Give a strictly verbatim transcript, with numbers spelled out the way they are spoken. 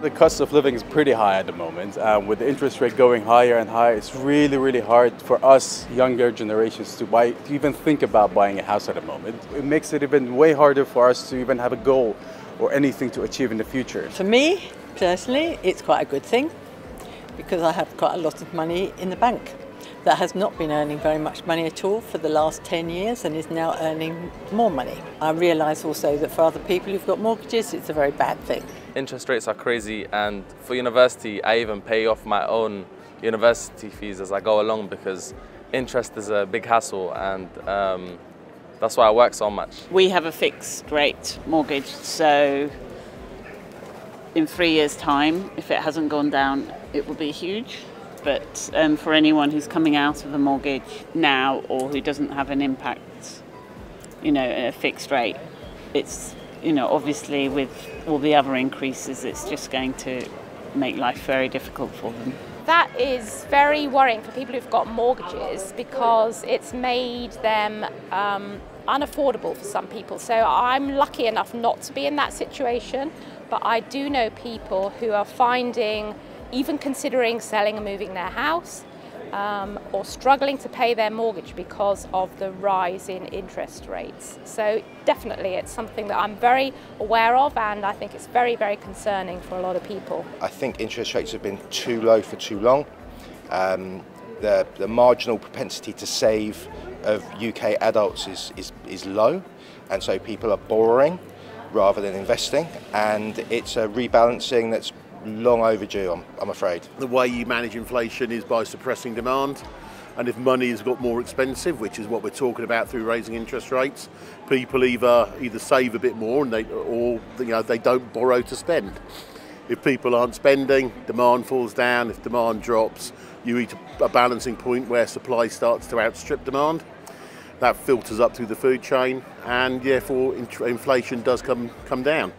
The cost of living is pretty high at the moment. Uh, with the interest rate going higher and higher, it's really, really hard for us younger generations to, buy, to even think about buying a house at the moment. It makes it even way harder for us to even have a goal or anything to achieve in the future. For me, personally, it's quite a good thing because I have quite a lot of money in the bank that has not been earning very much money at all for the last ten years and is now earning more money. I realise also that for other people who've got mortgages, it's a very bad thing. Interest rates are crazy, and for university, I even pay off my own university fees as I go along because interest is a big hassle, and um, that's why I work so much. We have a fixed rate mortgage, so in three years' time, if it hasn't gone down, it will be huge. But um, for anyone who's coming out of a mortgage now or who doesn't have an impact, you know, at a fixed rate, it's, you know, obviously with all the other increases, it's just going to make life very difficult for them. That is very worrying for people who've got mortgages because it's made them um, unaffordable for some people. So I'm lucky enough not to be in that situation, but I do know people who are finding, even considering selling and moving their house um, or struggling to pay their mortgage because of the rise in interest rates. So definitely it's something that I'm very aware of, and I think it's very, very concerning for a lot of people. I think interest rates have been too low for too long. Um, the, the marginal propensity to save of U K adults is, is, is low, and so people are borrowing rather than investing, and it's a rebalancing that's long overdue, I'm, I'm afraid. The way you manage inflation is by suppressing demand, and if money has got more expensive, which is what we're talking about through raising interest rates, people either either save a bit more and they, or you know, they don't borrow to spend. If people aren't spending, demand falls down. If demand drops, you reach a balancing point where supply starts to outstrip demand. That filters up through the food chain, and therefore inflation does come, come down.